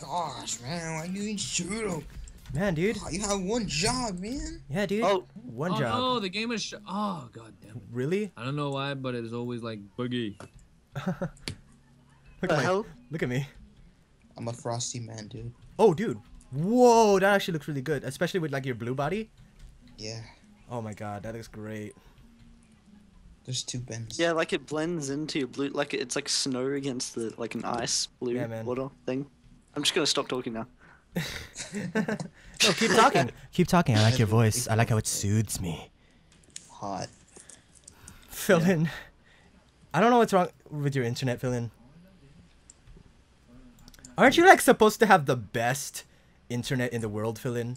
gosh, man, why do you eat churro? Man, dude. Oh, you have one job, man. Yeah, dude. Oh, one job. Oh, no, the game is. Oh, god damn it. Really? I don't know why, but it's always like boogie. Look at me. I'm a frosty man, dude. Oh, dude. Whoa, that actually looks really good, especially with like your blue body. Yeah. Oh my god, that looks great. There's two bends. Yeah, like it blends into your blue, like it's like snow against the like an ice blue water thing. I'm just gonna stop talking now. No, keep talking. Keep talking. I like your voice. I like how it soothes me. Hot. Filon. Yeah. I don't know what's wrong with your internet, Filon. Aren't you like supposed to have the best internet in the world, Filon?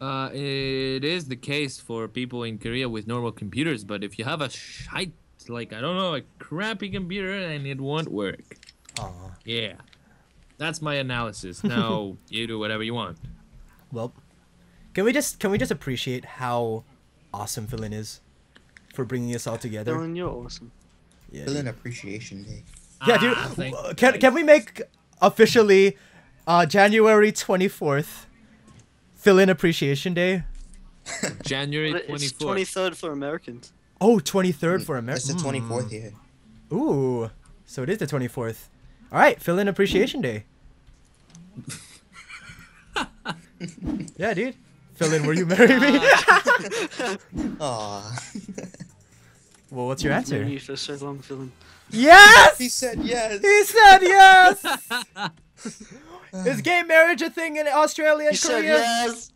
It is the case for people in Korea with normal computers, but if you have a shite, like, I don't know, a crappy computer, and it won't work. Aww. Yeah. That's my analysis. Now, you do whatever you want. Well, can we just appreciate how awesome Filon is for bringing us all together? Filon, you're awesome. Yeah, Filon Appreciation Day. Yeah, dude. Can we make officially January 24th Filon Appreciation Day? January 24th. It's 23rd for Americans. Oh, 23rd for Americans. It's the 24th here. Yeah. Ooh, so it is the 24th. All right, Filon Appreciation Day. Yeah, dude. Filon, will you marry me? Aww. Well, what's your answer? You for so long, Filon. Yes! He said yes. He said yes. Is gay marriage a thing in Australia and Korea? He said yes.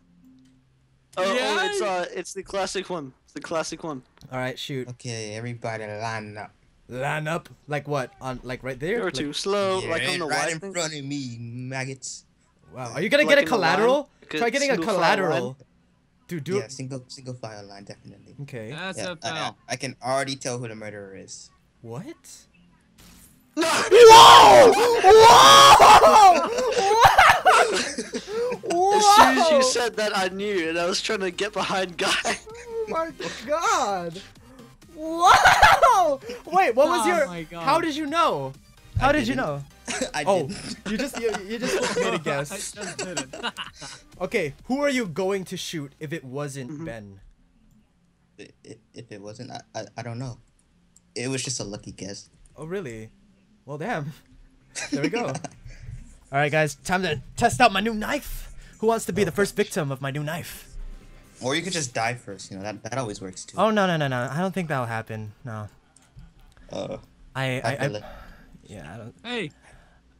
Oh, yes. Oh, it's the classic one. It's the classic one. All right, shoot. Okay, everybody, line up. Line up like what? On like right there? You're too slow. Yeah, like on the right in front of me, maggots. Wow. Are you gonna get a collateral? Try getting a collateral. Dude, do yeah, single file line definitely. Okay. That's a foul. I can already tell who the murderer is. What? No! Whoa! Whoa! Whoa! As soon as you said that, I knew, and I was trying to get behind Guy. Oh my god! Wow! Wait, what was your? How did you know? How did you know? I didn't. Oh, you just made a guess. I just did it. Okay, who are you going to shoot if it wasn't Ben? If it wasn't, I don't know. It was just a lucky guess. Oh really? Well damn. There we go. All right, guys, time to test out my new knife. Who wants to be the first victim of my new knife? Or you could just die first, you know, that always works too. Oh, no. I don't think that'll happen, no. I don't... Hey!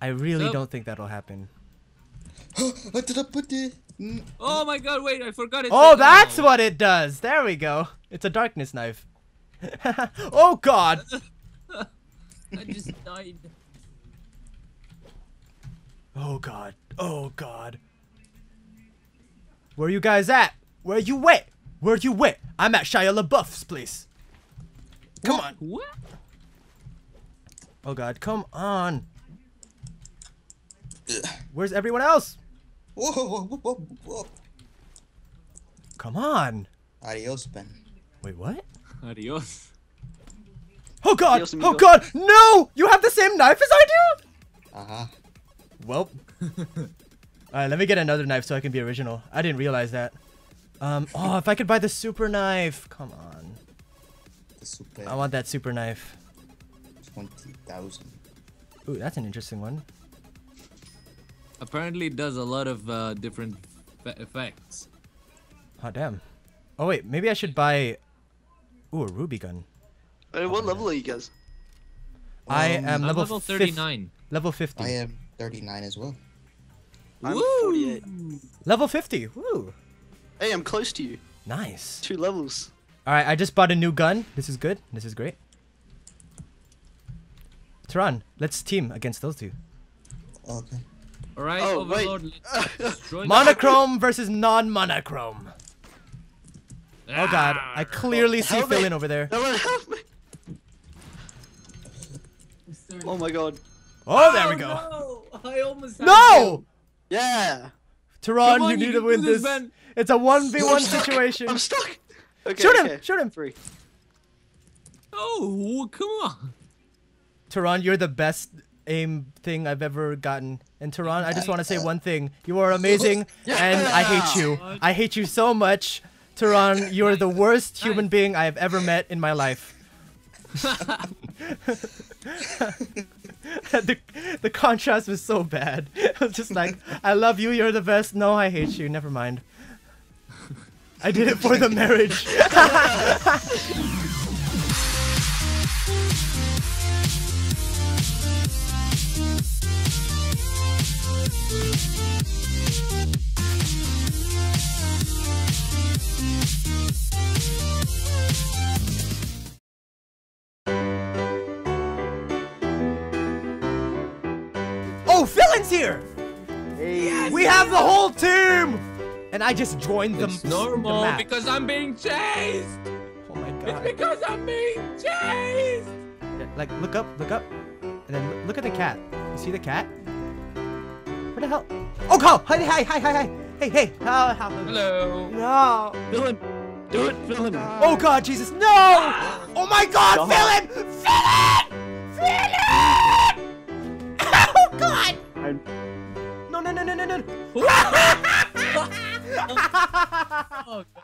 I really don't think that'll happen. What did I put there? Oh my god, wait, I forgot it. Oh, that's what it does! There we go. It's a darkness knife. Oh god! I just died. Oh god, oh god. Where are you guys at? Where you at? Where you at? I'm at Shia LaBeouf's place. Come on. What? Oh god, come on. Where's everyone else? Whoa. Come on. Adios, Ben. Wait, what? Adios. Oh god! Adios, oh god! No! You have the same knife as I do? Uh-huh. Welp. Alright, let me get another knife so I can be original. I didn't realize that. Oh, if I could buy the super knife. Come on. The super. I want that super knife. 20,000. Ooh, that's an interesting one. Apparently it does a lot of different effects. Hot damn. Oh wait, maybe I should buy... Ooh, a ruby gun. Wait, what level are you guys? I am level 39. Level 50. I am 39 as well. I'm 48. Level 50, woo! Hey, I'm close to you. Nice. 2 levels. Alright, I just bought a new gun. This is good. This is great. Tehran, let's team against those two. Okay. Alright, Overlord. Monochrome versus non-monochrome. Oh god, I clearly see Filon over there. Help me. Oh my god. Oh, there we go. No! I almost had you. Yeah! Tehran, on, you need to win this. Ben. It's a 1v1 situation. I'm stuck. Okay, shoot him. 3. Oh, come on. Tehran, you're the best aim thing I've ever gotten. And Taran, I just want to say one thing. You are amazing, and I hate you. I hate you so much. Taran, you are the worst human being I have ever met in my life. The contrast was so bad. It was just like, I love you, you're the best. No, I hate you. Never mind. I did it for the marriage. Oh, Filon's here! Hey. We have the whole team! And I just joined them. It's normal because I'm being chased! Oh my god. It's because I'm being chased! Yeah, like, look up, and then look at the cat. You see the cat? What the hell? Oh, Carl! Hi, hi, hi, hi, hi! Hey, hey! Hello! No! Filon! Do it, Filon! Oh god, Jesus, no! Oh my god, Filon! Filon! Filon! Oh god! No, no, no, no, no, no! Oh,